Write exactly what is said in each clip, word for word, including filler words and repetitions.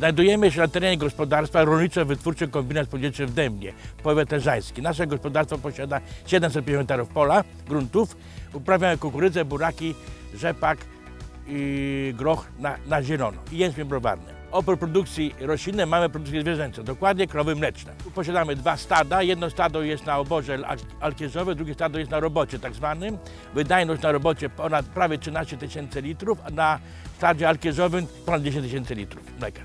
Znajdujemy się na terenie gospodarstwa Rolniczo Wytwórczy Kombinat Spółdzielczy w Dębnie, powiat leżajski. Nasze gospodarstwo posiada siedemset pięćdziesiąt hektarów pola, gruntów. Uprawiamy kukurydzę, buraki, rzepak i groch na, na zielono i jęczmień browarny. Oprócz produkcji roślinnej mamy produkcję zwierzęcą, dokładnie krowy mleczne. Posiadamy dwa stada, jedno stado jest na oborze alkieżowe, drugie stado jest na robocie tak zwanym. Wydajność na robocie ponad prawie trzynaście tysięcy litrów, a na stadzie alkieżowym ponad dziesięć tysięcy litrów mleka.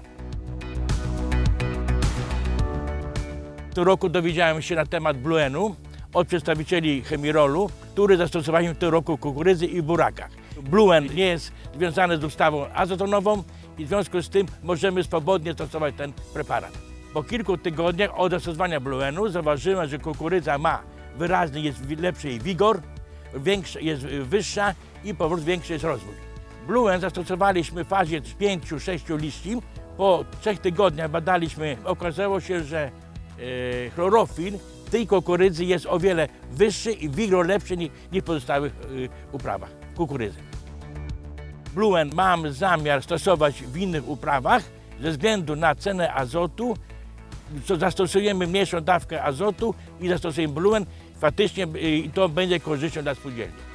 W tym roku dowiedziałem się na temat Bluenu od przedstawicieli Chemirolu, który zastosowaliśmy w tym roku w kukurydzy i w burakach. Bluen nie jest związany z ustawą azotonową i w związku z tym możemy swobodnie stosować ten preparat. Po kilku tygodniach od zastosowania Bluenu zauważyłem, że kukurydza ma wyraźnie jest lepszy jej wigor, jest wyższa i po prostu większy jest rozwój. Bluen zastosowaliśmy w fazie z pięciu do sześciu liści. Po trzech tygodniach badaliśmy, okazało się, że yy, chlorofil w tej kukurydzy jest o wiele wyższy i wigor lepszy niż w pozostałych yy, uprawach kukurydzy. Bluen mam zamiar stosować w innych uprawach. Ze względu na cenę azotu zastosujemy mniejszą dawkę azotu i zastosujemy Bluen. Faktycznie to będzie korzyścią dla spółdzielni.